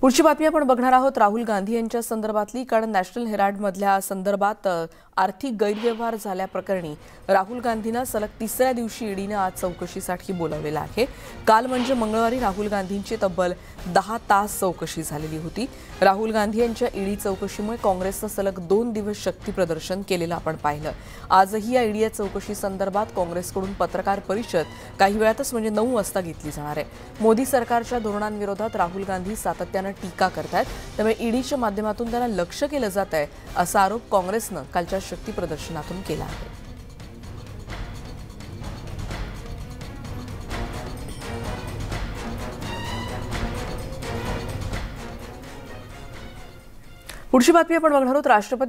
पुढची बातमी आपण बघणार आहोत राहुल गांधी यांच्या संदर्भातली, कारण नॅशनल हेराल्ड मधल्या संदर्भात आर्थिक गैरव्यवहार झाल्याप्रकरणी राहुल गांधींना सलग तिसऱ्या दिवशी ईडीने आज चौकशीसाठी बोलावलेले आहे। काल म्हणजे मंगळवारी राहुल गांधींची तब्बल 10 तास चौकशी झालेली होती। राहुल गांधी यांच्या ईडी चौकशीमुळे काँग्रेसने सलग 2 दिवस शक्ती प्रदर्शन केलेला आपण पाहिलं। आजही या ईडी चौकशी संदर्भात काँग्रेसकडून पत्रकार परिषद काही वेळातच म्हणजे 9 वाजता घेतली जाणार आहे। मोदी सरकारच्या धोरणांविरोधात राहुल गांधी सातत्याने टीका करतात, त्यामुळे ईडीच्या माध्यमातून त्यांना लक्ष्य केले जात आहे असा आरोप काँग्रेसने कालच्या शक्ती प्रदर्शनातून केला आहे। पुढची बातमी आपण बघणार आहोत। राष्ट्रपति